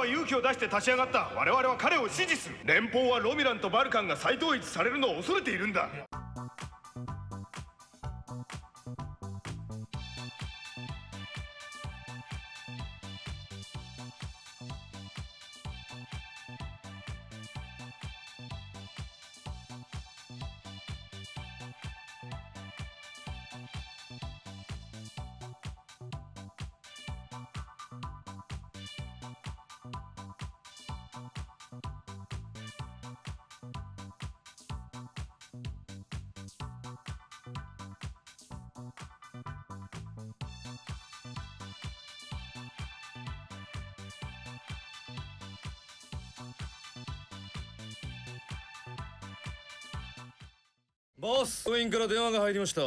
は勇気を出して立ち上がった。我々は彼を支持する。連邦はロミランとバルカンが再統一されるのを恐れているんだ。ボス、総員から電話が入りました。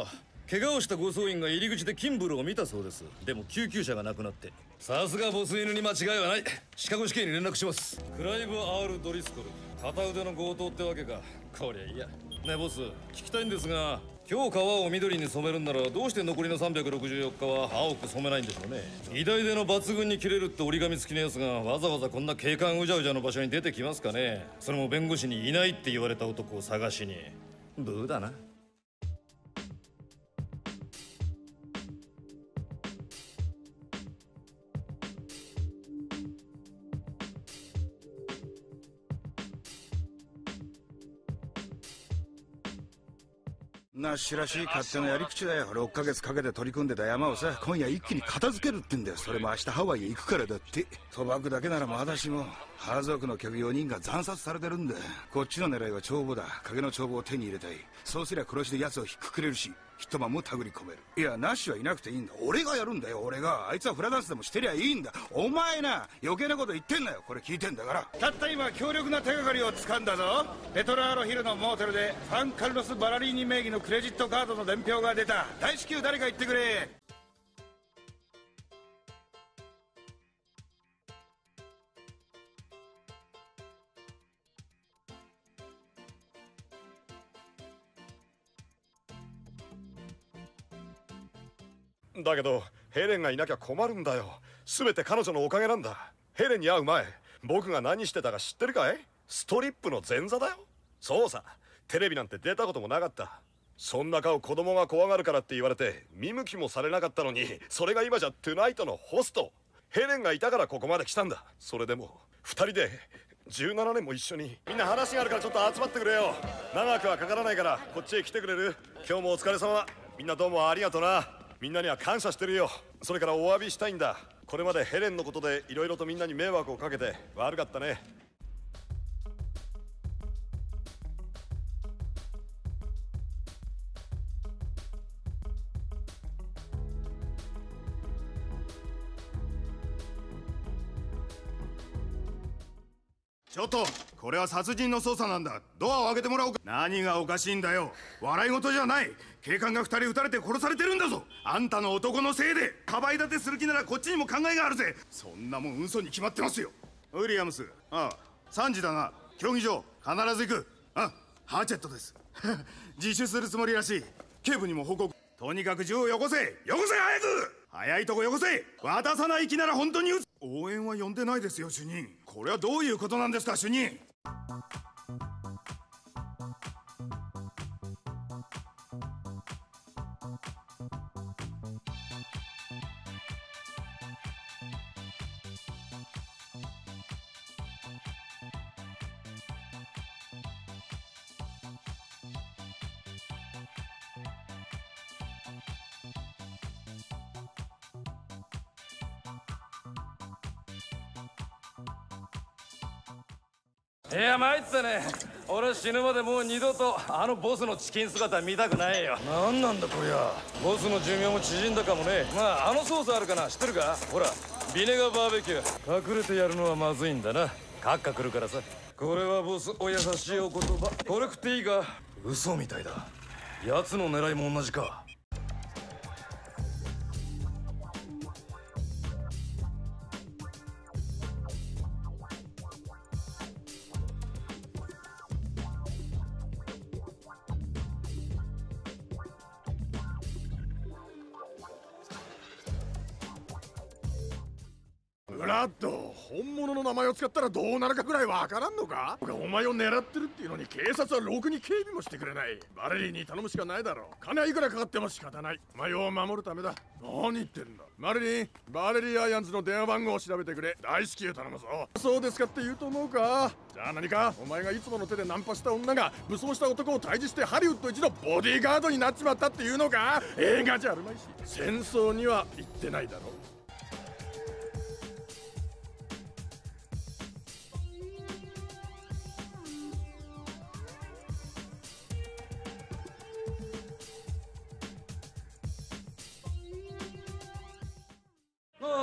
怪我をしたご総員が入り口でキンブルを見たそうです。でも救急車がなくなって、さすがボス犬に間違いはない。シカゴ市警に連絡します。クライブ・アール・ドリスコル、片腕の強盗ってわけか。こりゃいやねえボス、聞きたいんですが、今日川を緑に染めるんならどうして残りの364日は青く染めないんでしょうね。偉大での抜群に切れるって折り紙付きのやつがわざわざこんな警官うじゃうじゃの場所に出てきますかね。それも弁護士にいないって言われた男を探しに。ブーだな。ナッシュらしい勝手なやり口だよ。6ヶ月かけて取り組んでた山をさ、今夜一気に片付けるってんだよ。それも明日ハワイへ行くからだって。賭博だけならまだしも、ハーゾークの客4人が惨殺されてるんだ。こっちの狙いは帳簿だ。影の帳簿を手に入れたい。そうすりゃ殺しで奴をひっくくれるし、一晩も手繰り込める。いや、ナッシュはいなくていいんだ。俺がやるんだよ、俺が。あいつはフラダンスでもしてりゃいいんだ。お前な、余計なこと言ってんなよ。これ聞いてんだから。たった今強力な手がかりを掴んだぞ。レトラーロヒルのモーテルでファン・カルロス・バラリーニ名義のクレジットカードの伝票が出た。大至急誰か言ってくれ。だけどヘレンがいなきゃ困るんだよ。全て彼女のおかげなんだ。ヘレンに会う前、僕が何してたか知ってるかい？ストリップの前座だよ。そうさ、テレビなんて出たこともなかった。そんな顔子供が怖がるからって言われて見向きもされなかったのに、それが今じゃトゥナイトのホスト。ヘレンがいたからここまで来たんだ。それでも2人で17年も一緒に。みんな話があるからちょっと集まってくれよ。長くはかからないからこっちへ来てくれる？今日もお疲れ様。みんなどうもありがとな。みんなには感謝してるよ。それからお詫びしたいんだ。これまでヘレンのことでいろいろとみんなに迷惑をかけて悪かったね。ちょっと、これは殺人の捜査なんだ。ドアを開けてもらおうか。何がおかしいんだよ。笑い事じゃない。警官が2人撃たれて殺されてるんだぞ。あんたの男のせいで。かばい立てする気ならこっちにも考えがあるぜ。そんなもん嘘に決まってますよ。ウィリアムス、ああ、3時だな。競技場必ず行く。あ、ハーチェットです自首するつもりらしい。警部にも報告。とにかく銃をよこせ。よこせ、早く。早いとこよこせ。渡さない気なら本当に撃つ。応援は呼んでないですよ主任。これはどういうことなんですか主任。いや参ったね。俺は死ぬまでもう二度とあのボスのチキン姿見たくないよ。何なんだこりゃ。ボスの寿命も縮んだかもね。まああのソースあるかな、知ってるか。ほらビネガーバーベキュー。隠れてやるのはまずいんだな。カッカくるからさ。これはボスお優しいお言葉。これ食っていいか。嘘みたいだ。奴の狙いも同じか。ブラッド、本物の名前を使ったらどうなるかぐらいわからんのか。お前を狙ってるっていうのに警察はろくに警備もしてくれない。バレリーに頼むしかないだろう。金はいくらかかっても仕方ない。お前を守るためだ。何言ってんだ。マリリン、バレリー・アイアンズの電話番号を調べてくれ。大至急頼むぞ。そうですかって言うと思うか。じゃあ何か、お前がいつもの手でナンパした女が武装した男を退治してハリウッド一のボディーガードになっちまったっていうのか。映画じゃあるまいし、戦争には行ってないだろう。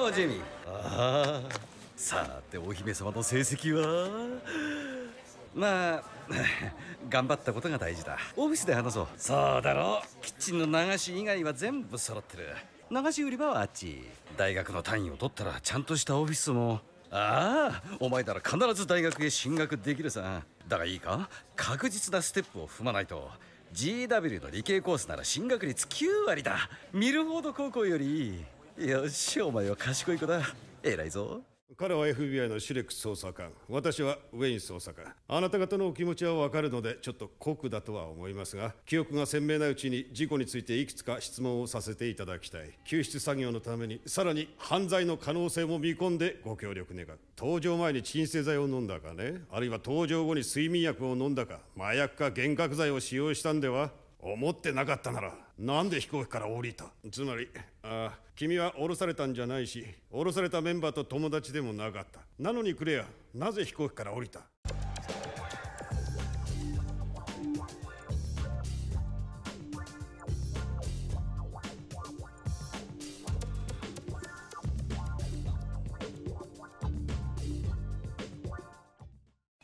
おうジミー、ああ、さてお姫様の成績は。まあ頑張ったことが大事だ。オフィスで話そう。そうだろう、キッチンの流し以外は全部揃ってる。流し売り場はあっち。大学の単位を取ったらちゃんとしたオフィスも。ああ、お前なら必ず大学へ進学できるさ。だがいいか、確実なステップを踏まないと。GW の理系コースなら進学率9割だ。ミルフォード高校よりいい。よし、お前は賢い子だ。偉いぞ。彼は FBI のシレックス捜査官、私はウェイン捜査官。あなた方のお気持ちはわかるので、ちょっと酷だとは思いますが、記憶が鮮明なうちに事故についていくつか質問をさせていただきたい。救出作業のために、さらに犯罪の可能性も見込んでご協力願う。搭乗前に鎮静剤を飲んだかね、あるいは搭乗後に睡眠薬を飲んだか、麻薬か幻覚剤を使用したんでは。思ってなかったならなんで飛行機から降りた。つまり、ああ、君は降ろされたんじゃないし、降ろされたメンバーと友達でもなかった。なのにクレア、なぜ飛行機から降りた。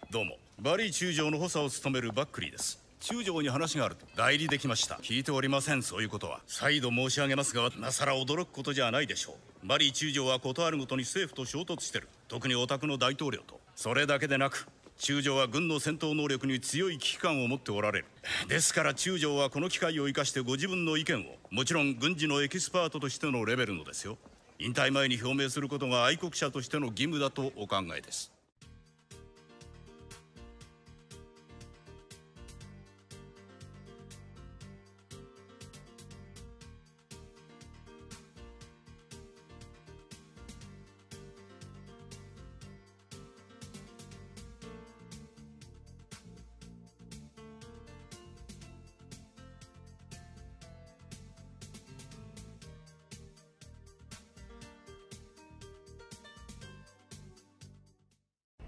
どうも、バリー中将の補佐を務めるバックリーです。中将に話があると代理できました。聞いておりません。そういうことは再度申し上げますが、今更驚くことじゃないでしょう。バリー中将はことあるごとに政府と衝突してる。特にオタクの大統領と。それだけでなく、中将は軍の戦闘能力に強い危機感を持っておられる。ですから中将はこの機会を生かしてご自分の意見を、もちろん軍事のエキスパートとしてのレベルのですよ、引退前に表明することが愛国者としての義務だとお考えです。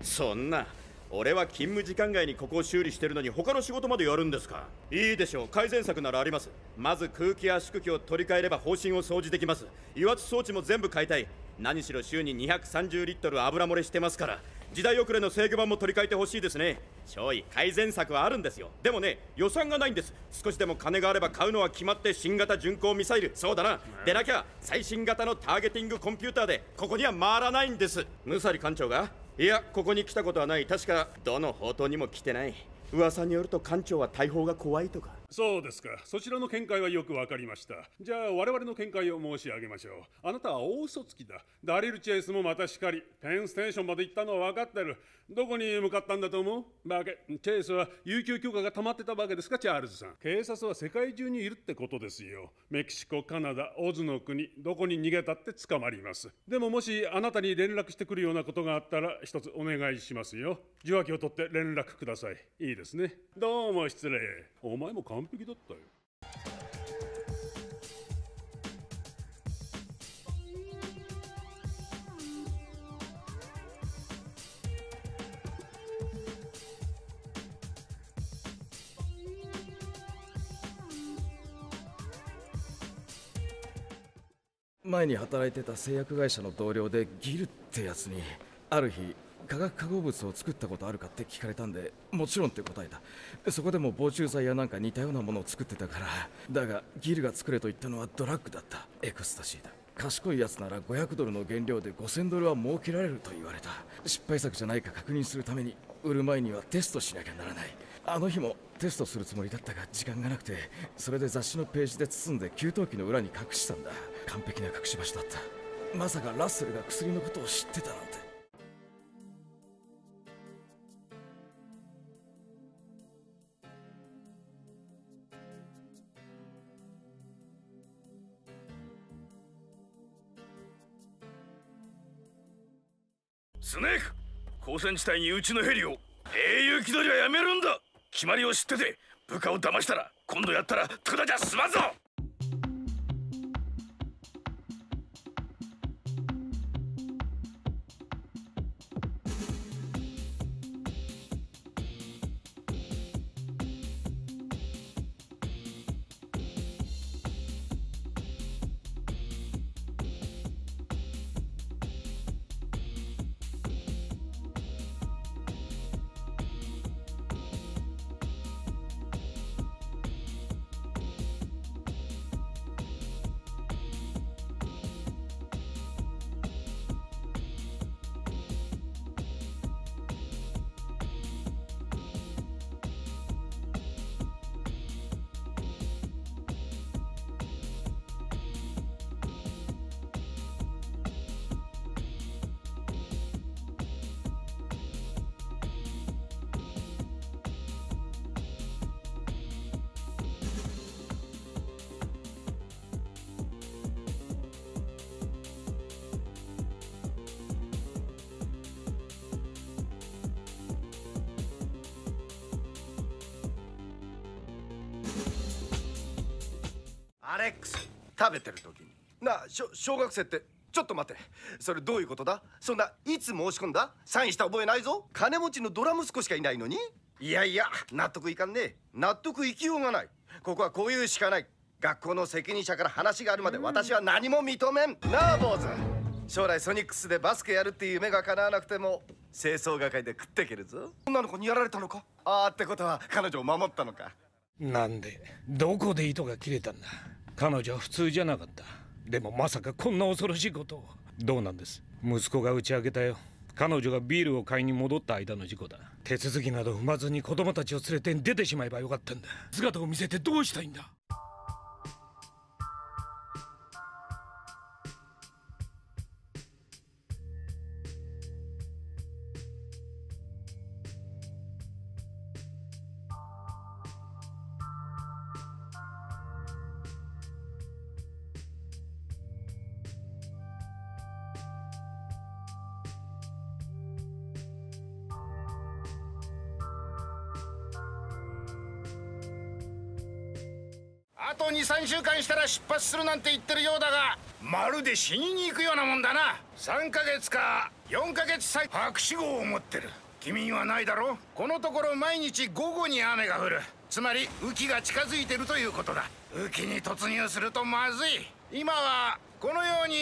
そんな、俺は勤務時間外にここを修理してるのに他の仕事までやるんですか。いいでしょう、改善策ならあります。まず空気圧縮機を取り替えれば方針を掃除できます。油圧装置も全部買いたい。何しろ週に230リットル油漏れしてますから、時代遅れの制御盤も取り替えてほしいですね。少尉、改善策はあるんですよ。でもね、予算がないんです。少しでも金があれば買うのは決まって、新型巡航ミサイル、そうだな、でなきゃ最新型のターゲティングコンピューターでここには回らないんです。ムサリ艦長が、いや、ここに来たことはない。確かどの砲塔にも来てない。噂によると艦長は大砲が怖いとか。そうですか、そちらの見解はよくわかりました。じゃあ我々の見解を申し上げましょう。あなたは大嘘つきだ。ダリル・チェイスもまたしかり。ペンステーションまで行ったのは分かってる。どこに向かったんだと思う。バケ、チェイスは有給休暇が溜まってたわけですか、チャールズさん。警察は世界中にいるってことですよ。メキシコ、カナダ、オズの国、どこに逃げたって捕まります。でももしあなたに連絡してくるようなことがあったら、一つお願いしますよ。受話器を取って連絡ください。いいですね。どうも失礼。お前も完璧だったよ。前に働いてた製薬会社の同僚で、ギルってやつにある日、化学化合物を作ったことあるかって聞かれたんで、もちろんって答えた。そこでも防虫剤やなんか似たようなものを作ってたから。だがギルが作れと言ったのはドラッグだった。エクスタシーだ。賢いやつなら500ドルの原料で5000ドルは儲けられると言われた。失敗作じゃないか確認するために、売る前にはテストしなきゃならない。あの日もテストするつもりだったが時間がなくて、それで雑誌のページで包んで給湯器の裏に隠したんだ。完璧な隠し場所だった。まさかラッセルが薬のことを知ってたなんて。スネーク、交戦地帯にうちのヘリを。英雄気取りはやめるんだ。決まりを知ってて部下を騙したら、今度やったらただじゃ済まんぞ。アレックス、食べてる時になあ、小学生って。ちょっと待って、それどういうことだ。そんないつ申し込んだ、サインした覚えないぞ。金持ちのドラ息子しかいないのに。いやいや、納得いかんねえ。納得いきようがない。ここはこういうしかない。学校の責任者から話があるまで私は何も認めん。なあ坊主、将来ソニックスでバスケやるっていう夢が叶わなくても清掃係で食っていけるぞ。女の子にやられたのか。ああ、ってことは彼女を守ったのか。なんでどこで糸が切れたんだ。彼女は普通じゃなかった。でもまさかこんな恐ろしいことを。どうなんです。息子が打ち明けたよ。彼女がビールを買いに戻った間の事故だ。手続きなど踏まずに子供たちを連れて出てしまえばよかったんだ。姿を見せてどうしたいんだ。あと 2、3 週間したら出発するなんて言ってるようだが、まるで死にに行くようなもんだな。3ヶ月か4ヶ月先、博士号を持ってる。君はないだろ。このところ毎日午後に雨が降る。つまり雨季が近づいてるということだ。雨季に突入するとまずい。今はこのように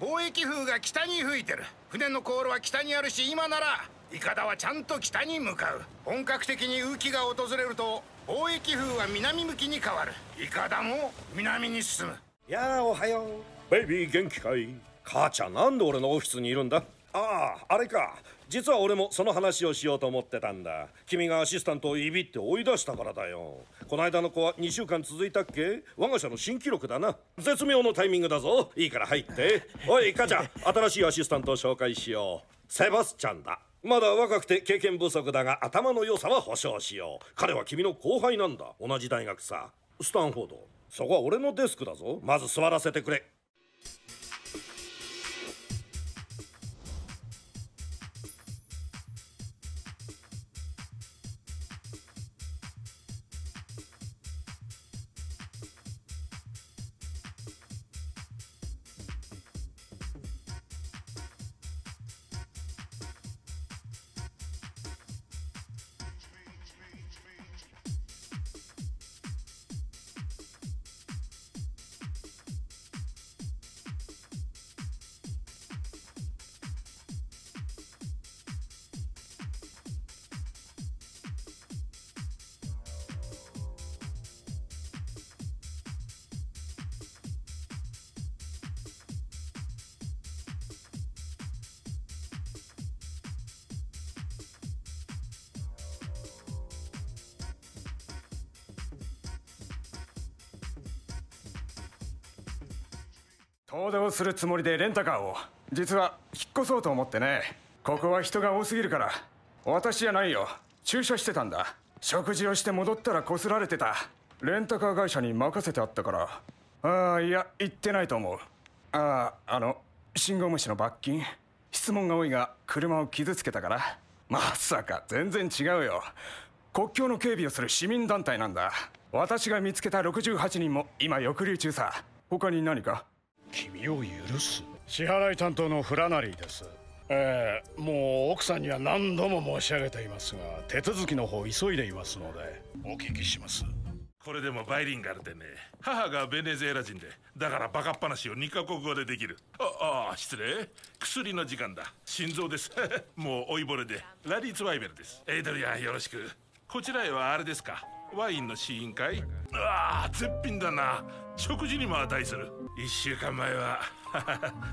貿易風が北に吹いてる。船の航路は北にあるし、今ならイカダはちゃんと北に向かう。本格的に雨季が訪れると貿易風は南向きに変わる。イカダも南に進む。やあ、おはようベイビー、元気かい。母ちゃん、なんで俺のオフィスにいるんだ。ああ、あれか。実は俺もその話をしようと思ってたんだ。君がアシスタントをいびって追い出したからだよ。この間の子は2週間続いたっけ。我が社の新記録だな。絶妙のタイミングだぞ。いいから入って。おい母ちゃん、新しいアシスタントを紹介しよう。セバスチャンだ。まだ若くて経験不足だが頭の良さは保証しよう。彼は君の後輩なんだ。同じ大学さ、スタンフォード。そこは俺のデスクだぞ。まず座らせてくれ。遠出をするつもりでレンタカーを。実は引っ越そうと思ってね。ここは人が多すぎるから。私じゃないよ、駐車してたんだ。食事をして戻ったらこすられてた。レンタカー会社に任せてあったから。ああ、いや行ってないと思う。ああ、信号無視の罰金。質問が多いが車を傷つけたから。まさか全然違うよ。国境の警備をする市民団体なんだ。私が見つけた68人も今抑留中さ。他に何か？君を許す。支払い担当のフラナリーです。もう奥さんには何度も申し上げていますが、手続きの方急いでいますのでお聞きします。これでもバイリンガルでね、母がベネズエラ人で、だからバカっ話を2カ国語でできる。あ、失礼。薬の時間だ。心臓です。もう老いぼれで、ラリーツワイベルです。エイドリアン、よろしく。こちらへはあれですか、ワインの試飲会？うわあ、絶品だな。食事にも値する。1週間前は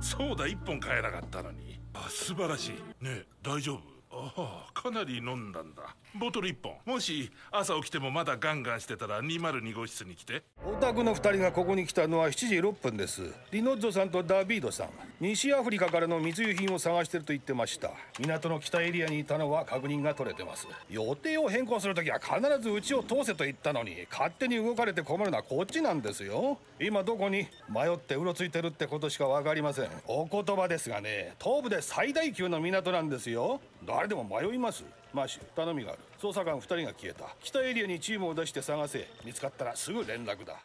ソーダ1本買えなかったのに。あ、素晴らしい。ねえ、大丈夫？ああ、かなり飲んだんだ。ボトル1本。もし朝起きてもまだガンガンしてたら202号室に来て。お宅の2人がここに来たのは7時6分です。リノッゾさんとダビードさん、西アフリカからの密輸品を探してると言ってました。港の北エリアにいたのは確認が取れてます。予定を変更するときは必ずうちを通せと言ったのに、勝手に動かれて困るのはこっちなんですよ。今どこに迷ってうろついてるってことしか分かりません。お言葉ですがね、東部で最大級の港なんですよ。誰でも迷います。マーシュ、頼みがある。捜査官2人が消えた。北エリアにチームを出して探せ。見つかったらすぐ連絡だ。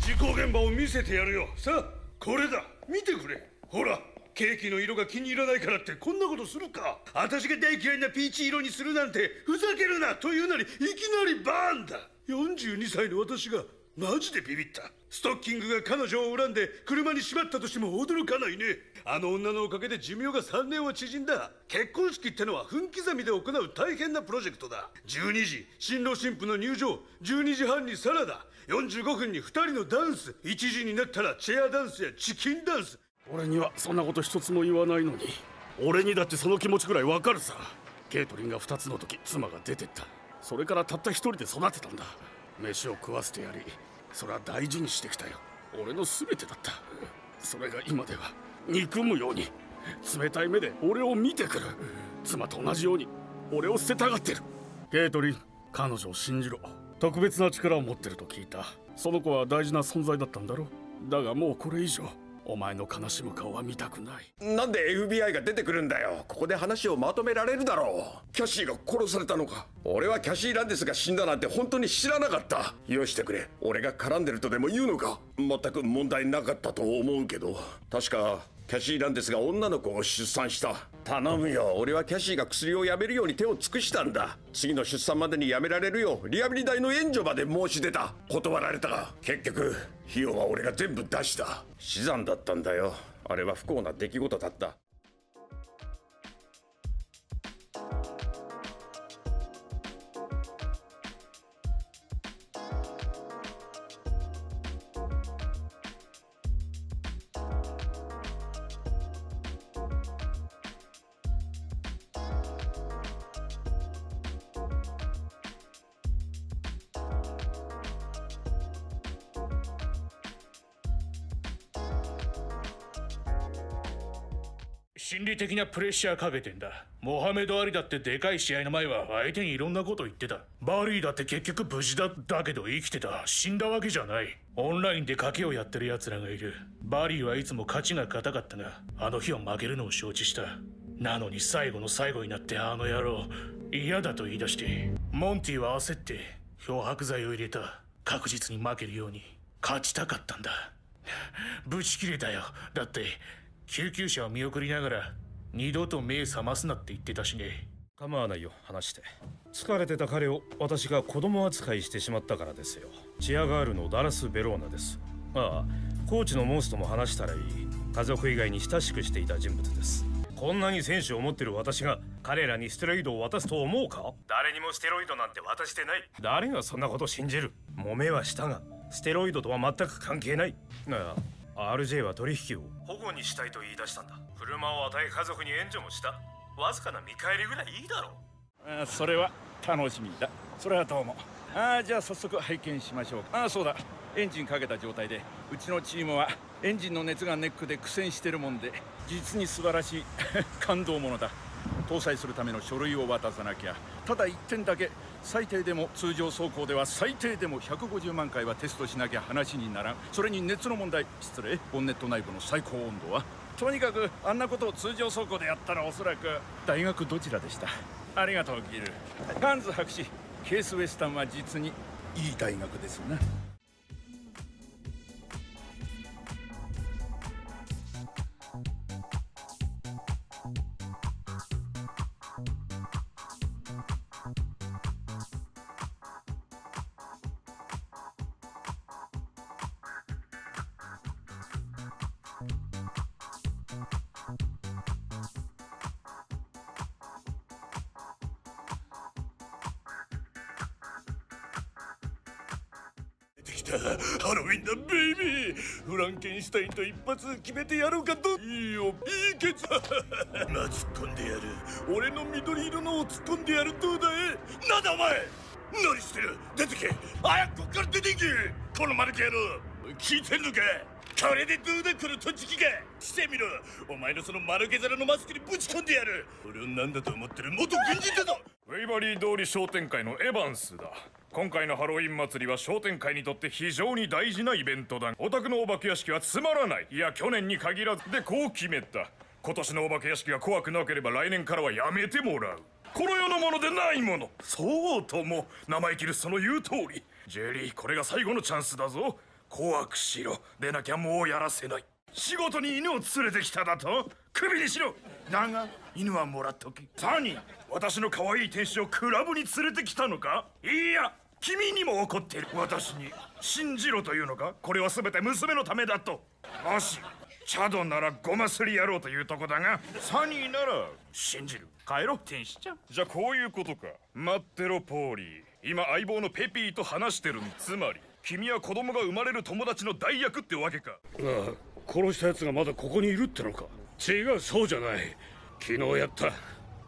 事故現場を見せてやるよ。さあ、これだ。見てくれ。ほら。ケーキの色が気に入らないからってこんなことするか。私が大嫌いなピーチ色にするなんてふざけるなというなり、いきなりバーンだ。42歳の私がマジでビビった。ストッキングが彼女を恨んで車にしまったとしても驚かないね。あの女のおかげで寿命が3年は縮んだ。結婚式ってのは分刻みで行う大変なプロジェクトだ。12時新郎新婦の入場、12時半にサラダ、45分に2人のダンス、1時になったらチェアダンスやチキンダンス。俺にはそんなこと一つも言わないのに。俺にだってその気持ちぐらいわかるさ。ケイトリンが2つの時、妻が出てった。それからたった一人で育てたんだ。飯を食わせてやり、それは大事にしてきたよ。俺の全てだった。それが今では憎むように冷たい目で俺を見てくる。妻と同じように俺を捨てたがってる。ケイトリン、彼女を信じろ。特別な力を持ってると聞いた。その子は大事な存在だったんだろう。だがもうこれ以上お前の悲しむ顔は見たくない。なんで FBI が出てくるんだよ。ここで話をまとめられるだろう。キャシーが殺されたのか。俺はキャシー・ランデスが死んだなんて本当に知らなかった。許してくれ。俺が絡んでるとでも言うのか。全く問題なかったと思うけど。確かキャシー・ランデスが女の子を出産した。頼むよ、俺はキャシーが薬をやめるように手を尽くしたんだ。次の出産までにやめられるようリハビリ代の援助まで申し出た。断られたが結局費用は俺が全部出した。死産だったんだよ。あれは不幸な出来事だった。心理的なプレッシャーかけてんだ。モハメド・アリだってでかい試合の前は相手にいろんなこと言ってた。バリーだって結局無事だったけど生きてた。死んだわけじゃない。オンラインで賭けをやってる奴らがいる。バリーはいつも勝ちが固かったが、あの日は負けるのを承知した。なのに最後の最後になってあの野郎嫌だと言い出して、モンティは焦って漂白剤を入れた。確実に負けるように勝ちたかったんだ。ぶち切れたよ。だって救急車を見送りながら二度と目覚ますなって言ってたしね。構わないよ、話して。疲れてた彼を私が子供扱いしてしまったからですよ。チアガールのダラス・ベローナです。ああ、コーチのモンスとも話したらいい。家族以外に親しくしていた人物です。こんなに選手を持ってる私が彼らにステロイドを渡すと思うか。誰にもステロイドなんて渡してない。誰がそんなこと信じる。揉めはしたがステロイドとは全く関係ない。ああ、RJ は取引を保護にしたいと言い出したんだ。車を与え家族に援助もした。わずかな見返りぐらいいいだろう。それは楽しみだ。それはどうも。じゃあ早速拝見しましょうか。そうだ、エンジンかけた状態でうちのチームはエンジンの熱がネックで苦戦してるもんで、実に素晴らしい感動ものだ。搭載するための書類を渡さなきゃ。ただ1点だけ、最低でも通常走行では最低でも150万回はテストしなきゃ話にならん。それに熱の問題、失礼、ボンネット内部の最高温度は。とにかくあんなことを通常走行でやったらおそらく大学どちらでした。ありがとうギル。ガンズ博士、ケースウェスタンは実にいい大学ですな。ハロウィンだベイビー、フランケンシュタインと一発決めてやろうかと。いいよ、いいケツ。まあ突っ込んでやる。俺の緑色のを突っ込んでやる。どうだい？なんだお前、何してる。出てけ、早くこっから出ていけ。このマルケ野郎、聞いてんのか。これでどうだこのとじきが。してみろ、お前のそのマルケ皿のマスクにぶち込んでやる。俺を何だと思ってる、元軍人だぞ。ウェイバリー通り商店会のエヴァンスだ。今回のハロウィン祭りは商店会にとって非常に大事なイベントだ。お宅のお化け屋敷はつまらない、いや去年に限らずでこう決めた。今年のお化け屋敷が怖くなければ来年からはやめてもらう。この世のものでないもの、そうとも生意気るその言う通り。ジェリー、これが最後のチャンスだぞ。怖くしろ、でなきゃもうやらせない。仕事に犬を連れてきただと、クビにしろ。だが犬はもらっとけ。サニー、私の可愛い天使をクラブに連れてきたのか。いや君にも怒ってる。私に信じろというのか。これは全て娘のためだと。もしチャドならゴマすりやろうというとこだが、サニーなら信じる。帰ろ天使ちゃん。じゃあこういうことか。待ってろポーリー、今相棒のペピーと話してるん。つまり君は子供が生まれる友達の代役ってわけか。ああ、殺したやつがまだここにいるってのか。違う、そうじゃない。昨日やった。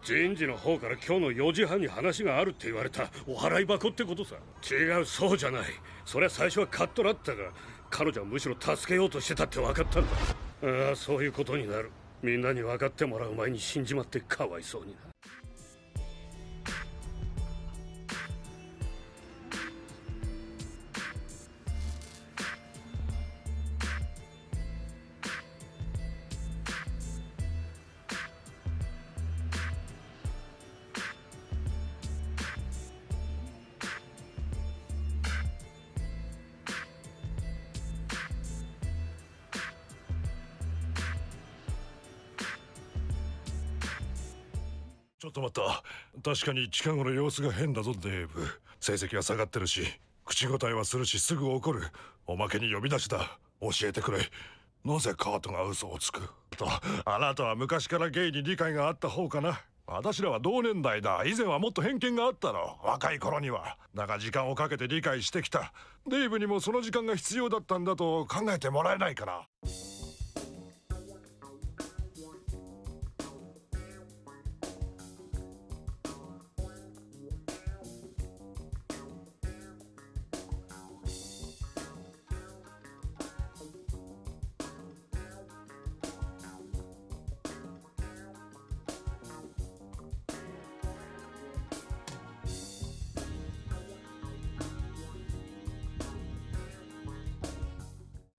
人事の方から今日の4時半に話があるって言われた。お払い箱ってことさ。違う、そうじゃない。そりゃ最初はカットだったが、彼女はむしろ助けようとしてたって分かったんだ。ああ、そういうことになる。みんなに分かってもらう前に死んじまってかわいそうにな。ちょっと待った。確かに近頃様子が変だぞデーブ。成績は下がってるし、口答えはするし、すぐ怒る。おまけに呼び出しだ。教えてくれ、なぜカートが嘘をつくと。あなたは昔からゲイに理解があった方かな。私らは同年代だ。以前はもっと偏見があったの、若い頃には。だが時間をかけて理解してきた。デーブにもその時間が必要だったんだと考えてもらえないかな。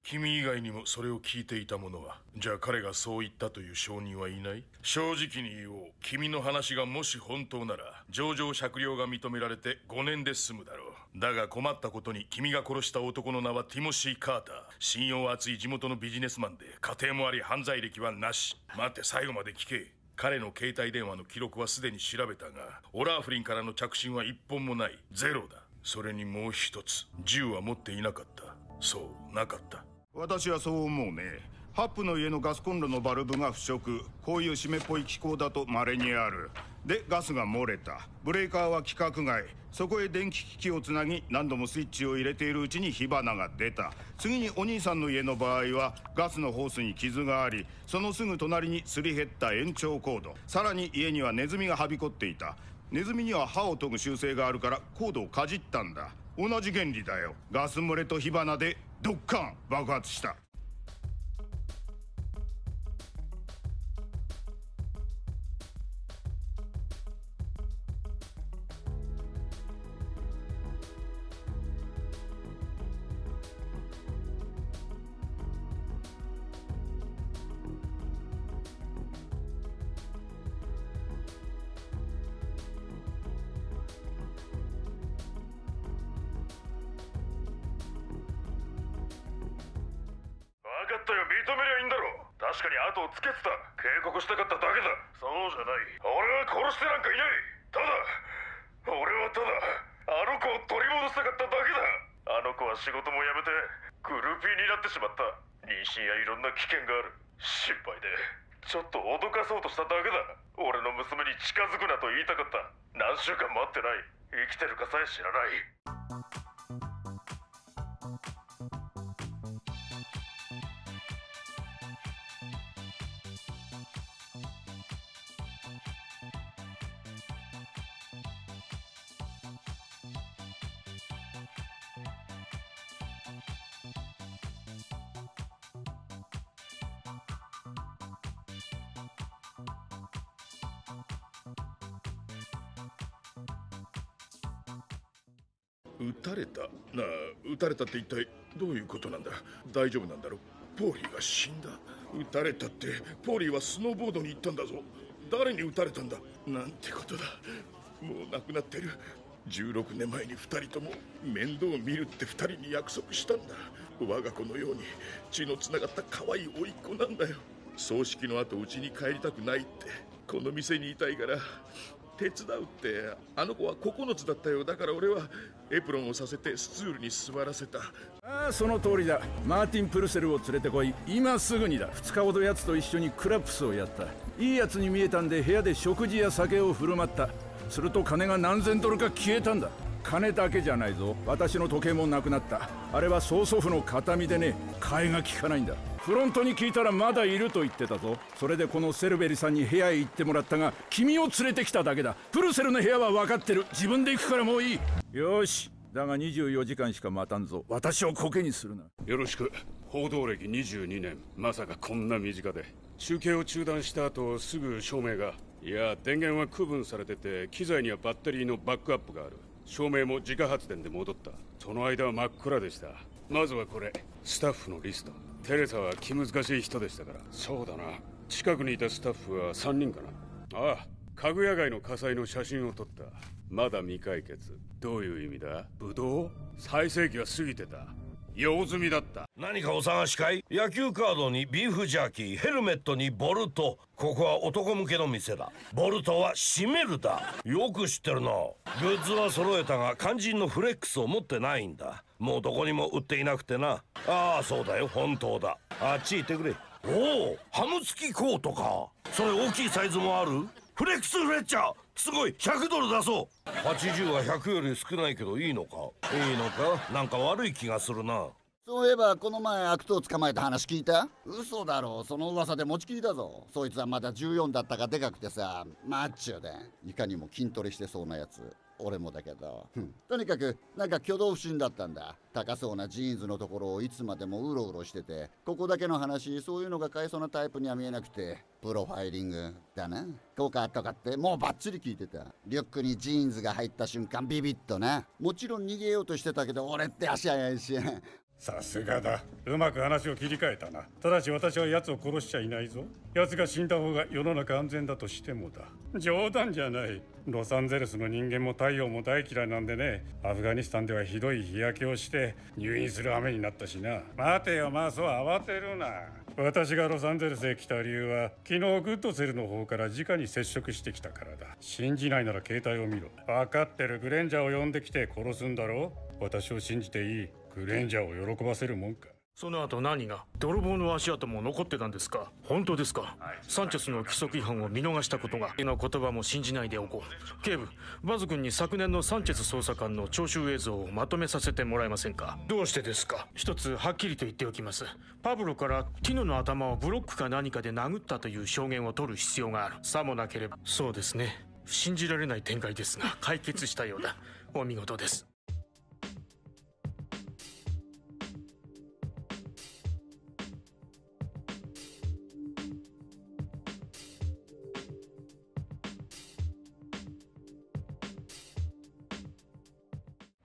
君以外にもそれを聞いていた者は。じゃあ彼がそう言ったという証人はいない。正直に言おう、君の話がもし本当なら情状酌量が認められて5年で済むだろう。だが困ったことに君が殺した男の名はティモシー・カーター。信用厚い地元のビジネスマンで、家庭もあり犯罪歴はなし。待って、最後まで聞け。彼の携帯電話の記録はすでに調べたが、オラーフリンからの着信は1本もない、ゼロだ。それにもう一つ、銃は持っていなかった。そう、なかった。私はそう思うね。ハップの家のガスコンロのバルブが腐食。こういう湿っぽい気候だと稀にある。でガスが漏れた。ブレーカーは規格外。そこへ電気機器をつなぎ、何度もスイッチを入れているうちに火花が出た。次にお兄さんの家の場合はガスのホースに傷があり、そのすぐ隣にすり減った延長コード、さらに家にはネズミがはびこっていた。ネズミには歯を研ぐ習性があるからコードをかじったんだ。同じ原理だよ。ガス漏れと火花でドッカン爆発した。確かに後をつけてた。警告したかっただけだ。そうじゃない。俺は殺してなんかいない。ただ俺はただあの子を取り戻したかっただけだ。あの子は仕事も辞めてグルーピーになってしまった。妊娠やいろんな危険がある。心配でちょっと脅かそうとしただけだ。俺の娘に近づくなと言いたかった。何週間待ってない。生きてるかさえ知らない。撃たれたなあ、撃たれたって一体どういうことなんだ。大丈夫なんだろ。ポーリーが死んだ。撃たれたってポーリーはスノーボードに行ったんだぞ。誰に撃たれたんだなんてことだ。もう亡くなってる。16年前に2人とも面倒を見るって2人に約束したんだ。我が子のように血のつながった可愛い甥っ子なんだよ。葬式の後うちに帰りたくないって、この店にいたいから手伝うって。あの子は9つだったよ。だから俺はエプロンをさせてスツールに座らせた。ああ、その通りだ。マーティン・プルセルを連れてこい。今すぐにだ。2日ほどやつと一緒にクラップスをやった。いいやつに見えたんで部屋で食事や酒を振る舞った。すると金が何千ドルか消えたんだ。金だけじゃないぞ。私の時計もなくなった。あれは曽祖父の形見でね、替えが利かないんだ。フロントに聞いたらまだいると言ってたぞ。それでこのセルベリさんに部屋へ行ってもらったが、君を連れてきただけだ。プルセルの部屋は分かってる。自分で行くからもういい。よし、だが24時間しか待たんぞ。私をコケにするな。よろしく。報道歴22年。まさかこんな身近で。中継を中断した後すぐ照明が、いや電源は区分されてて、機材にはバッテリーのバックアップがある。照明も自家発電で戻った。その間は真っ暗でした。まずはこれ、スタッフのリスト。テレサは気難しい人でしたから。そうだな、近くにいたスタッフは3人かな。ああ、家具屋街の火災の写真を撮った。まだ未解決。どういう意味だ。ブドウ最盛期は過ぎてた。用済みだった。何かお探しかい。野球カードにビーフジャーキー、ヘルメットにボルト。ここは男向けの店だ。ボルトは閉めるだ。よく知ってるな。グッズは揃えたが肝心のフレックスを持ってないんだ。もうどこにも売っていなくてな。ああそうだよ、本当だ。あっち行ってくれ。おお、ハム付きコートか。それ大きいサイズもある。フレックスフレッチャーすごい。100ドルだそう。80は100より少ないけどいいのか。いいのか、なんか悪い気がするな。そういえばこの前悪党を捕まえた話聞いた。嘘だろ、その噂で持ちきりだぞ。そいつはまだ14だったか、でかくてさ、マッチョでいかにも筋トレしてそうなやつ。俺もだけどとにかくなんか挙動不審だったんだ。高そうなジーンズのところをいつまでもうろうろしてて、ここだけの話、そういうのが買いそうなタイプには見えなくて、プロファイリングだな効果とかってもうバッチリ効いてた。リュックにジーンズが入った瞬間ビビッとな。もちろん逃げようとしてたけど俺って足早いしさすがだ、うまく話を切り替えたな。ただし私は奴を殺しちゃいないぞ。奴が死んだ方が世の中安全だとしてもだ。冗談じゃない。ロサンゼルスの人間も太陽も大嫌いなんでね。アフガニスタンではひどい日焼けをして入院する雨になったしな。待てよマース、慌てるな。私がロサンゼルスへ来た理由は、昨日グッドセルの方から直に接触してきたからだ。信じないなら携帯を見ろ。分かってる、グレンジャーを呼んできて殺すんだろう。私を信じていい。グレンジャーを喜ばせるもんか。その後何が泥棒の足跡も残ってたんですか？本当ですか？サンチェスの規則違反を見逃したことが。の言葉も信じないでおこう。警部、バズ君に昨年のサンチェス捜査官の聴取映像をまとめさせてもらえませんか？どうしてですか？一つはっきりと言っておきます。パブロからティノの頭をブロックか何かで殴ったという証言を取る必要がある。さもなければ。そうですね、信じられない展開ですが解決したようだ。お見事です。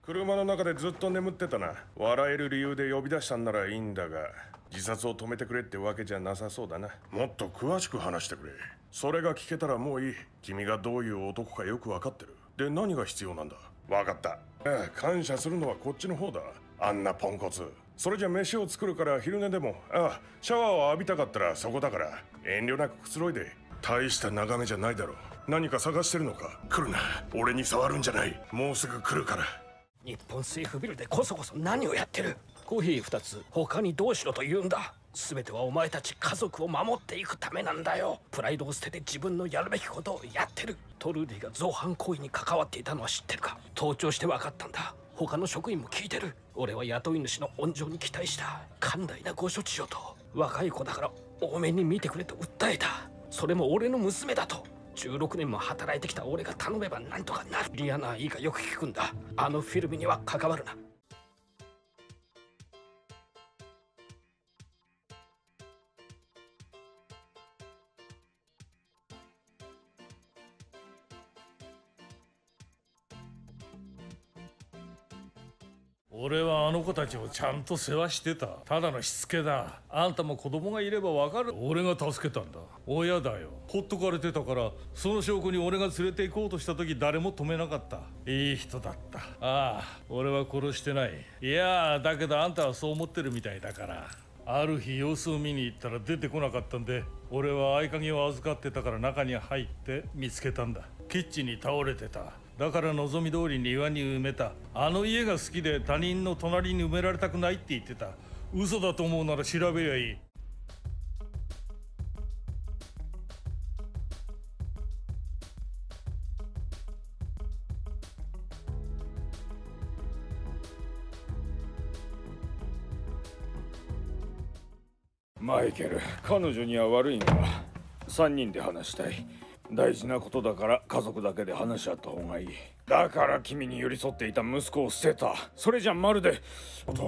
車の中でずっと眠ってたな。笑える理由で呼び出したんならいいんだが、自殺を止めてくれってわけじゃなさそうだな。もっと詳しく話してくれ。それが聞けたらもういい。君がどういう男かよく分かってる。で、何が必要なんだ？分かった。ああ、感謝するのはこっちの方だ。あんなポンコツ。それじゃ飯を作るから、昼寝でも。ああ、シャワーを浴びたかったらそこだから、遠慮なくくつろいで。大した眺めじゃないだろう。何か探してるのか？来るな、俺に触るんじゃない。もうすぐ来るから。日本政府ビルでこそこそ何をやってる？コーヒー2つ、他にどうしろと言うんだ？全てはお前たち家族を守っていくためなんだよ。プライドを捨てて自分のやるべきことをやってる。トルーディが造反行為に関わっていたのは知ってるか？盗聴して分かったんだ。他の職員も聞いてる。俺は雇い主の温情に期待した。寛大なご処置をと。若い子だから多めに見てくれと訴えた。それも俺の娘だと。16年も働いてきた俺が頼めばなんとかなる。リアナはいいかよく聞くんだ。あのフィルムには関わるな。俺はあの子たちをちゃんと世話してた。ただのしつけだ。あんたも子供がいればわかる。俺が助けたんだ。親だよ。ほっとかれてたから、その証拠に俺が連れて行こうとした時誰も止めなかった。いい人だった。ああ、俺は殺してない。いやだけどあんたはそう思ってるみたいだから。ある日様子を見に行ったら出てこなかったんで、俺は合鍵を預かってたから中に入って見つけたんだ。キッチンに倒れてた。だから望み通り庭に埋めた。あの家が好きで他人の隣に埋められたくないって言ってた。嘘だと思うなら調べりゃいい。マイケル、彼女には悪いが3人で話したい。大事なことだから家族だけで話し合った方がいい。だから君に寄り添っていた息子を捨てた。それじゃまるでお通り。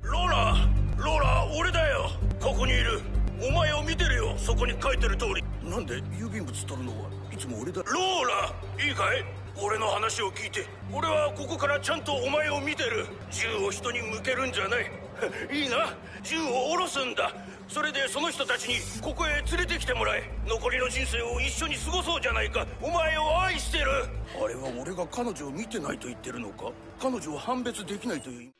ローラ、俺だよ。ここにいる。お前を見てるよ。そこに書いてる通り。なんで郵便物取るのはいつも俺だ。ローラ、いいかい？俺の話を聞いて。俺はここからちゃんとお前を見てる。銃を人に向けるんじゃない。いいな、銃を下ろすんだ。それでその人たちにここへ連れてきてもらえ。残りの人生を一緒に過ごそうじゃないか。お前を愛してる。あれは俺が彼女を見てないと言ってるのか？彼女を判別できないという。